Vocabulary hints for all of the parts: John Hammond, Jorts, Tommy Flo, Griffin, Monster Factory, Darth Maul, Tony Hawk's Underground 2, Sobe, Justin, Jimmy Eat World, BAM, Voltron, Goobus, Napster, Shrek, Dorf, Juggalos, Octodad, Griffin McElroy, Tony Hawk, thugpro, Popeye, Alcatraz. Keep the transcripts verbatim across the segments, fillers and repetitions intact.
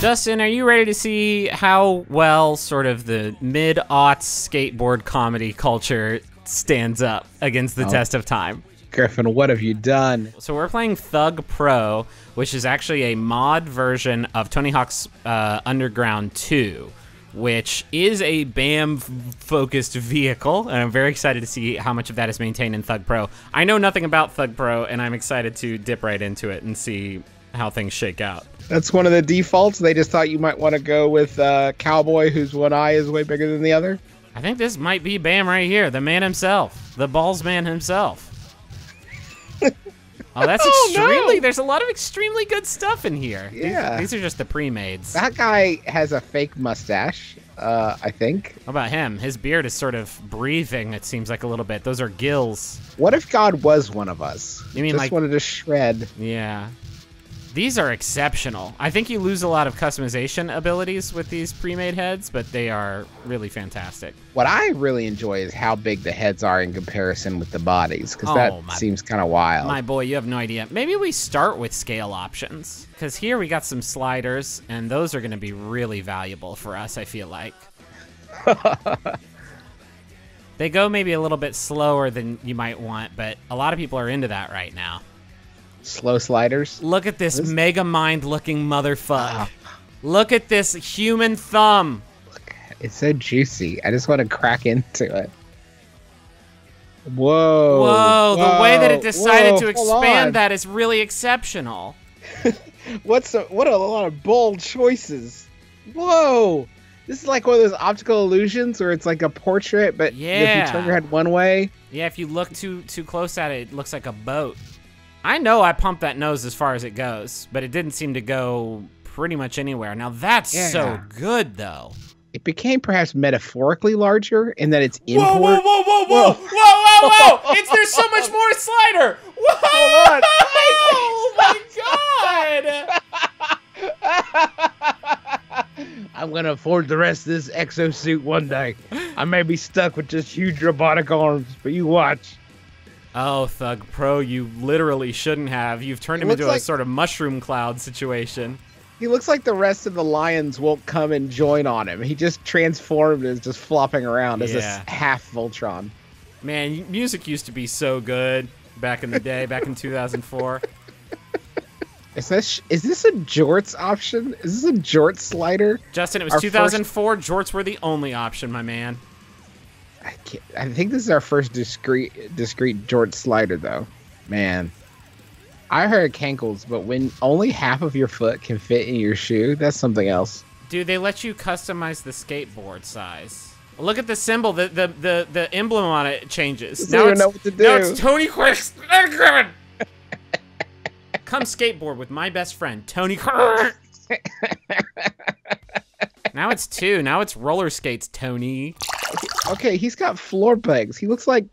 Justin, are you ready to see how well sort of the mid-aughts skateboard comedy culture stands up against the oh. test of time? Griffin, what have you done? So we're playing Thug Pro, which is actually a mod version of Tony Hawk's uh, Underground two, which is a BAM-focused vehicle, and I'm very excited to see how much of that is maintained in Thug Pro. I know nothing about Thug Pro, and I'm excited to dip right into it and see how things shake out. That's one of the defaults. They just thought you might want to go with uh, Cowboy, whose one eye is way bigger than the other. I think this might be BAM right here, the man himself, the balls man himself. Oh, that's oh, extremely, no. there's a lot of extremely good stuff in here. Yeah. These, these are just the pre-mades. That guy has a fake mustache, uh, I think. How about him? His beard is sort of breathing, it seems like, a little bit. Those are gills. What if God was one of us? You mean just like... Just wanted to shred. Yeah. These are exceptional. I think you lose a lot of customization abilities with these pre-made heads, but they are really fantastic. What I really enjoy is how big the heads are in comparison with the bodies, because oh, that my, seems kind of wild. My boy, you have no idea. Maybe we start with scale options, because here we got some sliders, and those are going to be really valuable for us, I feel like. They go maybe a little bit slower than you might want, but a lot of people are into that right now. Slow sliders. Look at this, this mega mind looking motherfucker. Oh. Look at this human thumb. Look, it's so juicy. I just want to crack into it. Whoa. Whoa. Whoa. The way that it decided Whoa. to expand that is really exceptional. What's a, what a lot of bold choices. Whoa. This is like one of those optical illusions where it's like a portrait, but yeah. if you turn your head one way. Yeah, if you look too too close at it, it looks like a boat. I know I pumped that nose as far as it goes, but it didn't seem to go pretty much anywhere. Now that's yeah. so good, though. It became perhaps metaphorically larger in that it's import. Whoa, whoa, whoa, whoa, whoa, whoa, whoa, whoa! It's there's so much more slider. Whoa! Hold on. Oh my god! I'm gonna afford the rest of this exosuit one day. I may be stuck with just huge robotic arms, but you watch. Oh, Thug Pro, you literally shouldn't have. You've turned him into like, a sort of mushroom cloud situation. He looks like the rest of the lions won't come and join on him. He just transformed and is just flopping around yeah. as a half Voltron. Man, music used to be so good back in the day, back in two thousand four. Is this, is this a jorts option? Is this a jorts slider? Justin, it was Our two thousand four. First... Jorts were the only option, my man. I, can't, I think this is our first discrete, discrete George slider, though. Man, I heard cankles, but when only half of your foot can fit in your shoe, that's something else. Dude, they let you customize the skateboard size. Look at the symbol. The the the, the emblem on it changes. Now, don't it's, know what to do. Now it's Tony Hawk's Underground. Come skateboard with my best friend, Tony Hawk. Now it's two. Now it's roller skates, Tony. Okay, he's got floor pegs. He looks like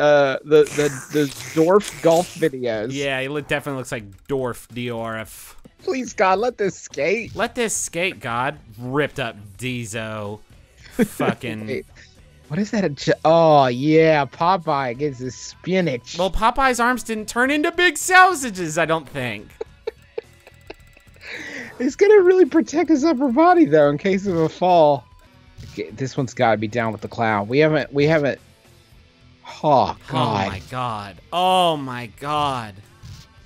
uh, the the the Dorf golf videos. Yeah, he look, definitely looks like Dorf, D O R F. Please, God, let this skate. Let this skate, God. Ripped up Dezo. Fucking. Wait, what is that? A oh, yeah, Popeye gets his spinach. Well, Popeye's arms didn't turn into big sausages, I don't think. He's going to really protect his upper body, though, in case of a fall. This one's got to be down with the clown. We haven't, we haven't. Oh, God. Oh, my God. Oh, my God.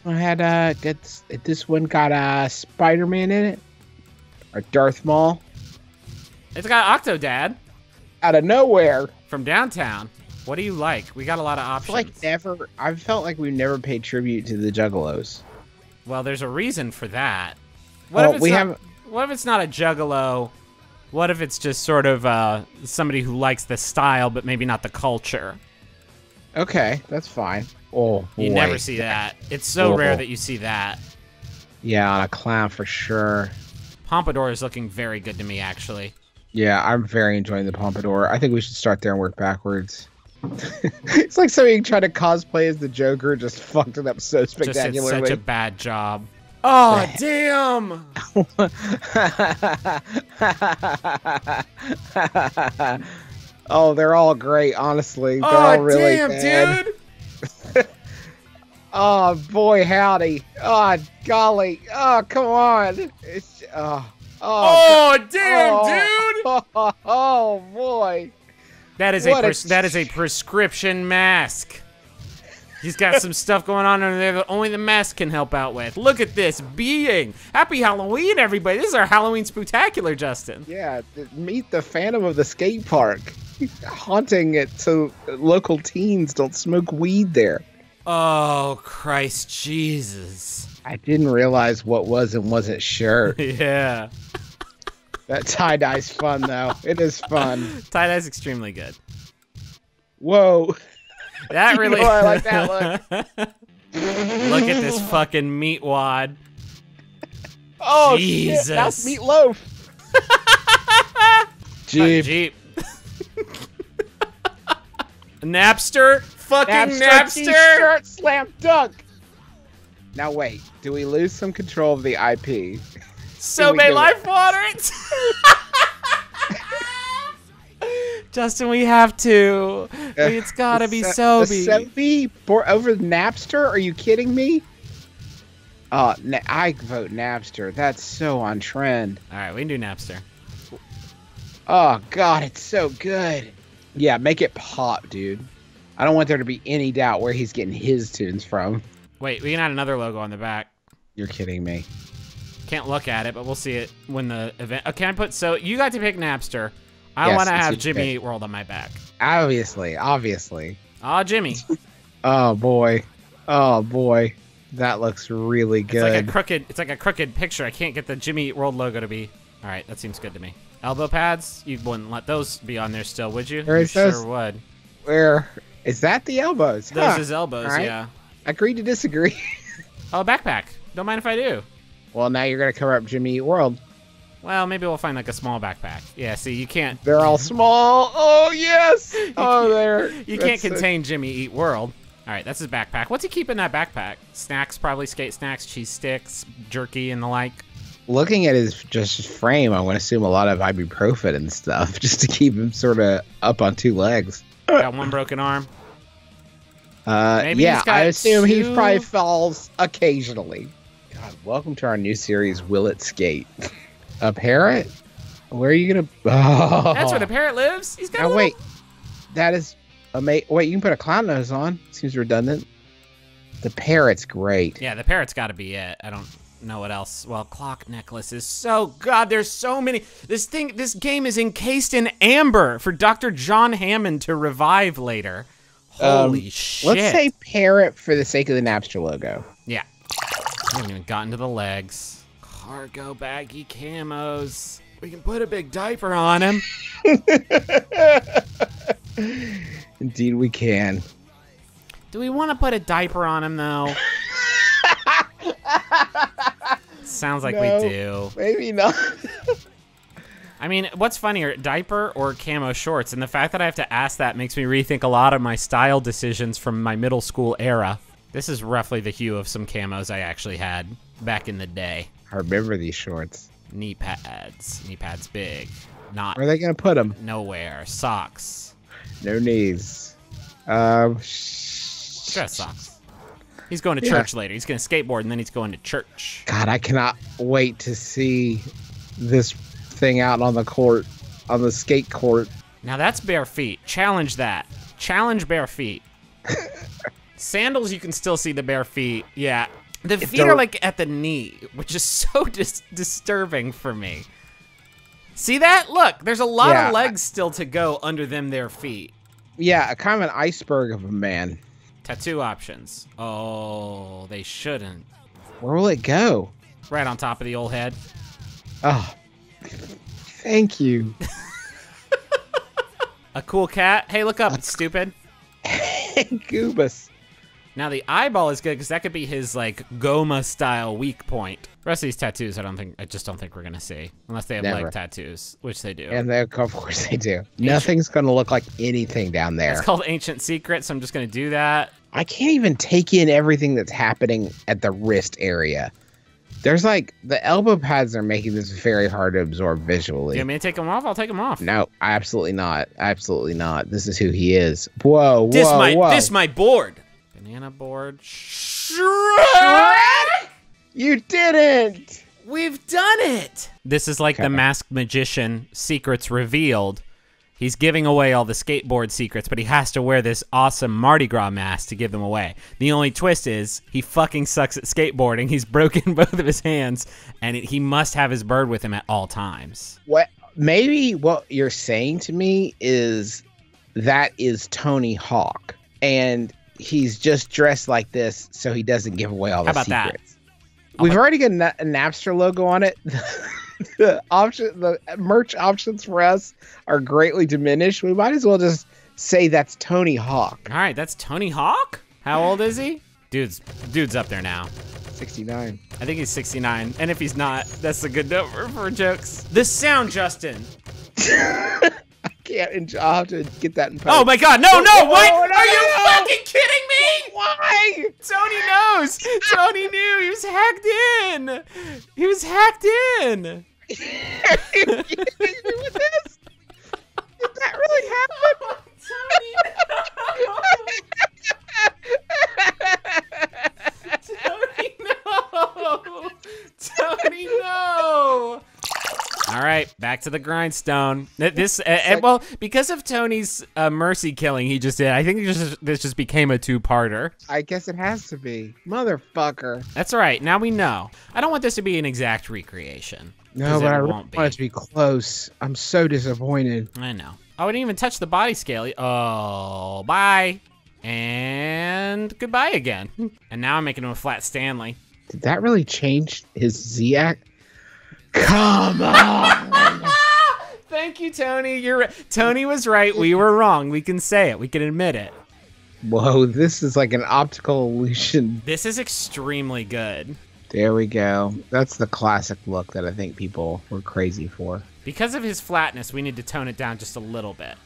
I had, uh, gets, this one got, uh, Spider-Man in it. Or Darth Maul. It's got Octodad. Out of nowhere. From downtown. What do you like? We got a lot of options. I feel like never, I felt like we've never paid tribute to the Juggalos. Well, there's a reason for that. What, well, if it's we not, have... what if it's not a Juggalo? What if it's just sort of uh, somebody who likes the style, but maybe not the culture? Okay, that's fine. Oh, boy. You never see that. It's so oh. rare that you see that. Yeah, on a clown for sure. Pompadour is looking very good to me, actually. Yeah, I'm very enjoying the Pompadour. I think we should start there and work backwards. It's like somebody trying to cosplay as the Joker just fucked it up so spectacularly. Just did such a bad job. Oh, damn! Oh, they're all great, honestly. They're oh, all really damn, bad. dude! Oh, boy, howdy. Oh, golly. Oh, come on. It's, oh, Oh, oh damn, oh, dude! Oh, oh, oh boy. That is what a, a that is a prescription mask. He's got some stuff going on under there that only the mask can help out with. Look at this being. Happy Halloween, everybody. This is our Halloween Spooktacular, Justin. Yeah, meet the Phantom of the Skate Park. He's haunting it so local teens don't smoke weed there. Oh, Christ Jesus. I didn't realize what was and wasn't sure. Yeah. That tie-dye's fun, though. It is fun. Tie-dye's extremely good. Whoa. That really. Oh, I like that look. Look at this fucking meat wad. Oh, Jesus. Shit. That's meatloaf. Jeep. Jeep. Napster. Fucking Napster. T-shirt slam dunk. Now, wait. Do we lose some control of the I P? So may life water it. Justin, we have to. Uh, it's gotta be so, Sobe. Sobe over Napster? Are you kidding me? Uh, na I vote Napster. That's so on trend. All right, we can do Napster. Oh God, it's so good. Yeah, make it pop, dude. I don't want there to be any doubt where he's getting his tunes from. Wait, we can add another logo on the back. You're kidding me. Can't look at it, but we'll see it when the event. Okay, I put so you got to pick Napster. I yes, want to have Jimmy Eat World on my back. Obviously, obviously. Oh, Jimmy. Oh boy, oh boy, that looks really good. It's like a crooked. It's like a crooked picture. I can't get the Jimmy Eat World logo to be. All right, that seems good to me. Elbow pads. You wouldn't let those be on there still, would you? Where you sure those? would. Where is that? The elbows. Those huh. is elbows. Right. Yeah. Agree to disagree. Oh, backpack. Don't mind if I do. Well, now you're gonna cover up Jimmy Eat World. Well, maybe we'll find like a small backpack. Yeah, see, you can't. They're all small. Oh, yes. Oh, there. You can't contain Jimmy Eat World. All right, that's his backpack. What's he keep in that backpack? Snacks, probably skate snacks, cheese sticks, jerky, and the like. Looking at his just frame, I would assume a lot of ibuprofen and stuff just to keep him sort of up on two legs. Got one broken arm. Uh, maybe yeah, I assume two... he probably falls occasionally. God, welcome to our new series, Will It Skate? A parrot? Where are you gonna? Oh. That's where the parrot lives. He's got. Now, a little... wait, that is amazing. Wait, you can put a clown nose on. Seems redundant. The parrot's great. Yeah, the parrot's got to be it. I don't know what else. Well, clock necklace is so. God, there's so many. This thing, this game is encased in amber for Doctor John Hammond to revive later. Holy um, shit. Let's say parrot for the sake of the Napster logo. Yeah. I haven't even gotten to the legs. Cargo baggy camos. We can put a big diaper on him. Indeed we can. Do we want to put a diaper on him, though? Sounds like no, we do. Maybe not. I mean, what's funnier, diaper or camo shorts? And the fact that I have to ask that makes me rethink a lot of my style decisions from my middle school era. This is roughly the hue of some camos I actually had back in the day. I remember these shorts. Knee pads. Knee pads big. Not. Where are they going to put them? Nowhere. Socks. No knees. Um, Dress socks. He's going to yeah. church later. He's going to skateboard, and then he's going to church. God, I cannot wait to see this thing out on the court, on the skate court. Now that's bare feet. Challenge that. Challenge bare feet. Sandals, you can still see the bare feet. Yeah. The it feet don't... are like at the knee, which is so dis disturbing for me. See that? Look, there's a lot yeah. of legs still to go under them their feet. Yeah, kind of an iceberg of a man. Tattoo options. Oh, they shouldn't. Where will it go? Right on top of the old head. Oh, thank you. A cool cat? Hey, look up, it's stupid. Hey, Goobus. Now the eyeball is good because that could be his like Goma style weak point. The rest of these tattoos, I don't think, I just don't think we're gonna see unless they have Never. leg tattoos, which they do. And they, of course, they do. Ancient. Nothing's gonna look like anything down there. It's called Ancient Secret, so I'm just gonna do that. I can't even take in everything that's happening at the wrist area. There's like the elbow pads are making this very hard to absorb visually. You want me to take them off? I'll take them off. No, absolutely not. Absolutely not. This is who he is. Whoa, whoa, this my, whoa. This my board. Banana board. Shrek! Shrek! You didn't! We've done it! This is like okay. the Masked Magician secrets revealed. He's giving away all the skateboard secrets, but he has to wear this awesome Mardi Gras mask to give them away. The only twist is he fucking sucks at skateboarding. He's broken both of his hands, and it, he must have his bird with him at all times. What? Maybe what you're saying to me is that is Tony Hawk, and he's just dressed like this so he doesn't give away all the secrets. How about that? We've already got a Napster logo on it. The option, the merch options for us are greatly diminished. We might as well just say that's Tony Hawk. All right, that's Tony Hawk? How old is he? Dude's, dude's up there now. sixty-nine. I think he's sixty-nine. And if he's not, that's a good number for jokes. The sound, Justin. I can't. I'll have to get that in post. Oh, my God. No, no. Oh, what? Oh, no, are you no. fucking kidding me? Why? Tony knows. Tony knew. He was hacked in. He was hacked in. You kidding me with this? Did that really happen? Oh, Tony, no. Tony, no. Tony, no. All right, back to the grindstone. This, uh, and, well, because of Tony's uh, mercy killing he just did, I think just, this just became a two-parter. I guess it has to be. Motherfucker. That's all right, now we know. I don't want this to be an exact recreation. No, but I really want it to be close. I'm so disappointed. I know. I wouldn't even touch the body scale. Oh, bye. And goodbye again. And now I'm making him a flat Stanley. Did that really change his Z-act? Come on! Thank you, Tony. You're right. Tony was right. We were wrong. We can say it. We can admit it. Whoa, this is like an optical illusion. This is extremely good. There we go. That's the classic look that I think people were crazy for. Because of his flatness, we need to tone it down just a little bit.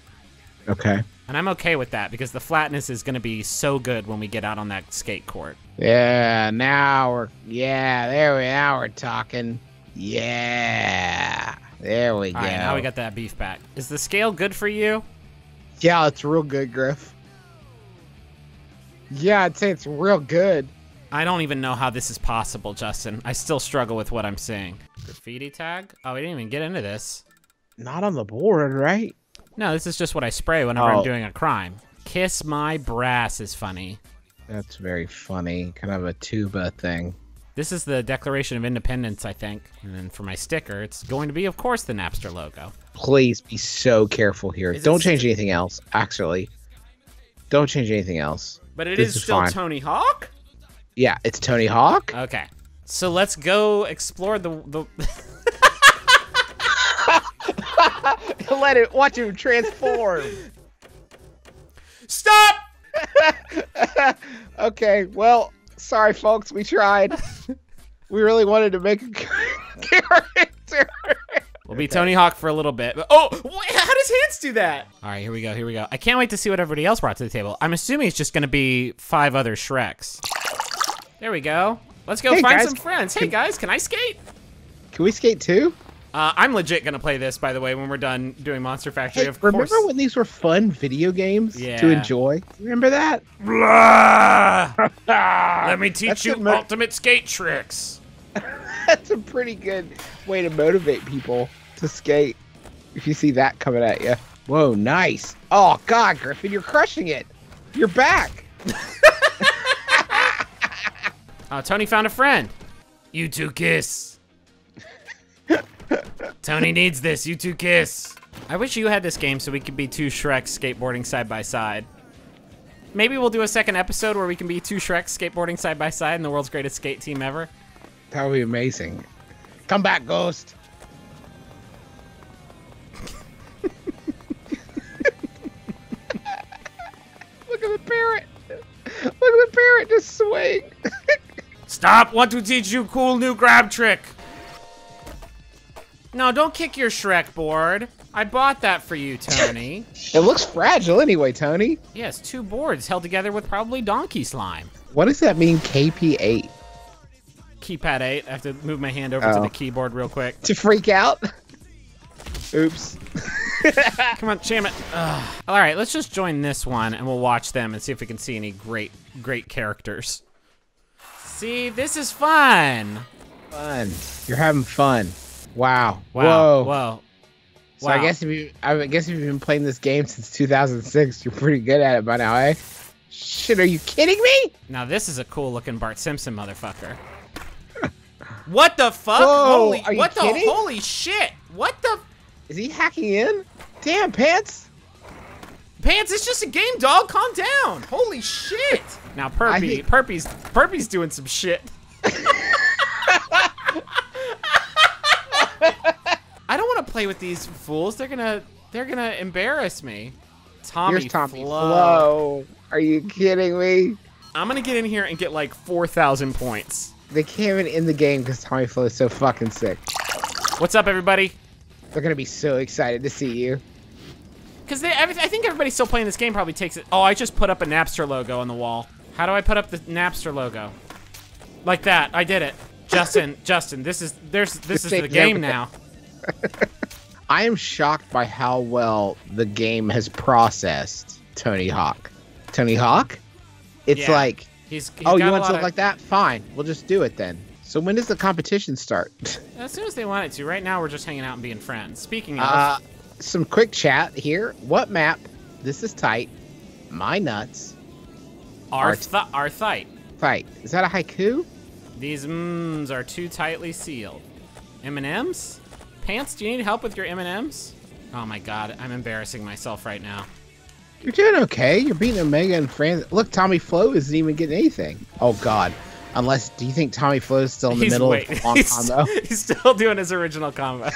Okay. And I'm okay with that because the flatness is going to be so good when we get out on that skate court. Yeah, now we're... Yeah, there we are. We're talking... Yeah, there we go. All right, now we got that beef back. Is the scale good for you? Yeah, it's real good, Griff. Yeah, I'd say it's real good. I don't even know how this is possible, Justin. I still struggle with what I'm seeing. Graffiti tag? Oh, we didn't even get into this. Not on the board, right? No, this is just what I spray whenever oh. I'm doing a crime. Kiss my brass is funny. That's very funny. Kind of a tuba thing. This is the Declaration of Independence, I think. And then for my sticker, it's going to be, of course, the Napster logo. Please be so careful here. Is Don't change anything else, actually. Don't change anything else. But it is, is still fine. Tony Hawk? Yeah, it's Tony Hawk. Okay. So let's go explore the... the Let it... Watch him transform. Stop! Okay, well... Sorry, folks, we tried. We really wanted to make a character. We'll be okay. Tony Hawk for a little bit. But, oh, how does Hans do that? All right, here we go, here we go. I can't wait to see what everybody else brought to the table. I'm assuming it's just gonna be five other Shreks. There we go. Let's go hey find guys, some friends. Can, hey guys, can I skate? Can we skate too? Uh, I'm legit gonna play this, by the way, when we're done doing Monster Factory, hey, of remember course. Remember when these were fun video games yeah. to enjoy? Remember that? Let me teach That's you ultimate skate tricks. That's a pretty good way to motivate people to skate, if you see that coming at you. Whoa, nice. Oh, God, Griffin, you're crushing it. You're back. Oh, Tony found a friend. You two kiss. Tony needs this, you two kiss. I wish you had this game so we could be two Shreks skateboarding side by side. Maybe we'll do a second episode where we can be two Shreks skateboarding side by side in the world's greatest skate team ever. That would be amazing. Come back, Ghost. Look at the parrot. Look at the parrot just swing. Stop, want to teach you cool new grab trick. No, don't kick your Shrek board. I bought that for you, Tony. It looks fragile anyway, Tony. Yes, two boards held together with probably donkey slime. What does that mean, K P eight? Keypad eight. I have to move my hand over oh. to the keyboard real quick. To freak out? Oops. Come on, jam it. Ugh. All right, let's just join this one and we'll watch them and see if we can see any great, great characters. See, this is fun. Fun. You're having fun. Wow. Wow. Whoa. Wow. So wow. I guess if you, I guess if you've been playing this game since two thousand six, you're pretty good at it by now, eh? Shit, are you kidding me? Now this is a cool looking Bart Simpson motherfucker. What the fuck? Whoa, holy, are you what kidding? The holy shit? What the? Is he hacking in? Damn, Pants. Pants, it's just a game, dog. Calm down. Holy shit. Now Perpy, think... Perpy's, Perpy's doing some shit. I don't want to play with these fools. They're gonna, they're gonna embarrass me. Tommy, Here's Tommy Flo. Flo. Are you kidding me? I'm gonna get in here and get like four thousand points. They can't even end the game because Tommy Flo is so fucking sick. What's up, everybody? They're gonna be so excited to see you. Cause they, I think everybody still playing this game probably takes it. Oh, I just put up a Napster logo on the wall. How do I put up the Napster logo? Like that. I did it. Justin, Justin, this is there's this just is the game now. I am shocked by how well the game has processed Tony Hawk. Tony Hawk? It's yeah. like, he's, he's oh, you want to look of... like that? Fine, we'll just do it then. So when does the competition start? As soon as they want it to. Right now, we're just hanging out and being friends. Speaking of... Uh, some quick chat here. What map? This is tight. My nuts. Our thight. Fight. Is that a haiku? These mms are too tightly sealed. M and M's? Pants, do you need help with your M and M's? Oh my God, I'm embarrassing myself right now. You're doing okay. You're beating Omega and Fran. Look, Tommy Flo isn't even getting anything. Oh God. Unless, do you think Tommy Flo is still in the he's, middle wait, of a long he's, combo? He's still doing his original combo.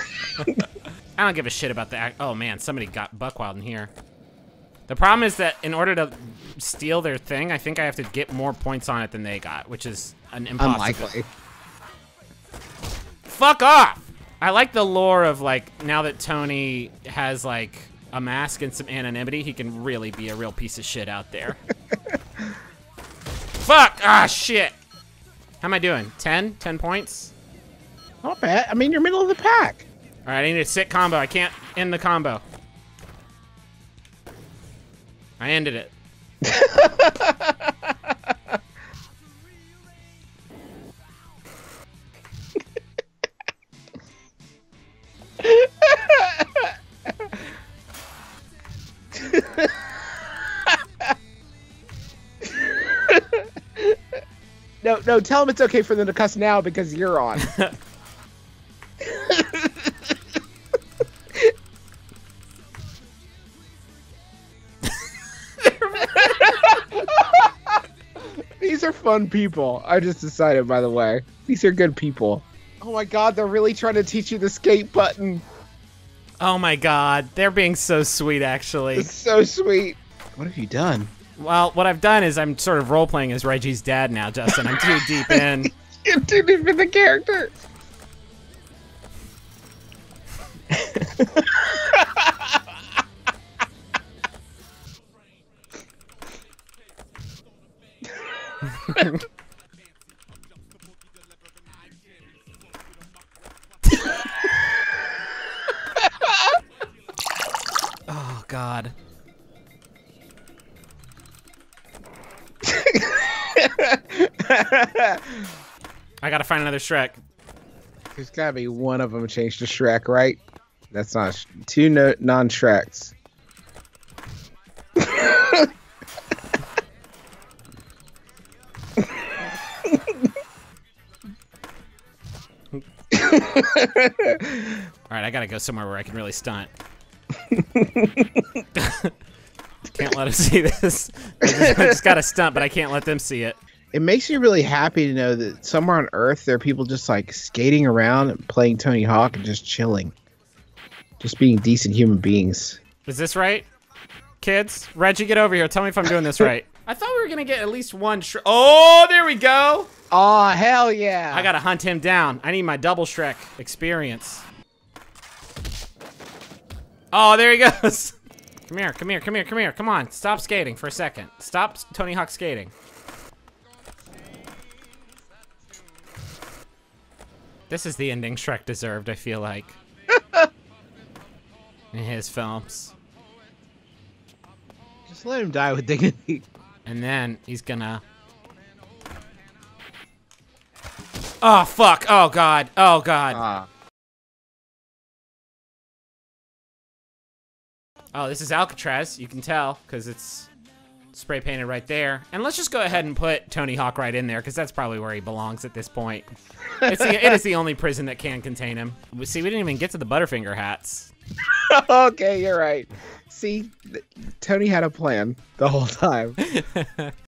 I don't give a shit about that. Oh man, somebody got buckwild in here. The problem is that in order to steal their thing, I think I have to get more points on it than they got, which is an impossible. Unlikely. Fuck off! I like the lore of like, now that Tony has like a mask and some anonymity, he can really be a real piece of shit out there. Fuck, ah shit. How am I doing? ten? ten points? Not bad, I mean you're middle of the pack. All right, I need a sick combo. I can't end the combo. I ended it. No, no, tell them it's okay for them to cuss now because you're on. These are fun people. I just decided, by the way. These are good people. Oh my God, they're really trying to teach you the skate button. Oh my God, they're being so sweet, actually. It's so sweet. What have you done? Well, what I've done is I'm sort of role-playing as Reggie's dad now, Justin. I'm too deep in. You're too deep in the character. Oh, God. I gotta find another Shrek. There's gotta be one of them changed to Shrek, right? That's not sh two no non-Shreks. Alright, I gotta go somewhere where I can really stunt. Can't let them see this. I just, I just gotta stunt, but I can't let them see it. It makes me really happy to know that somewhere on Earth there are people just like skating around and playing Tony Hawk and just chilling. Just being decent human beings. Is this right? Kids? Reggie, get over here. Tell me if I'm doing this right. I thought we were gonna get at least one Shrek. Oh, there we go! Oh, hell yeah! I gotta hunt him down. I need my double Shrek experience. Oh, there he goes! Come here, come here, come here, come here. Come on, stop skating for a second. Stop Tony Hawk skating. This is the ending Shrek deserved, I feel like. In his films. Just let him die with dignity. And then he's gonna... Oh, fuck. Oh, God. Oh, God. Uh. Oh, this is Alcatraz. You can tell because it's spray painted right there. And let's just go ahead and put Tony Hawk right in there because that's probably where he belongs at this point. It's the, it is the only prison that can contain him. See, we didn't even get to the Butterfinger hats. Okay, you're right. See, Tony had a plan the whole time.